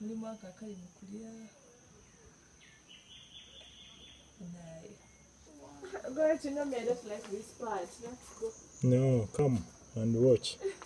mulimu akakali mukulira naye. Wow. Girl, you know me, I just like this part. Let's go. No, come and watch.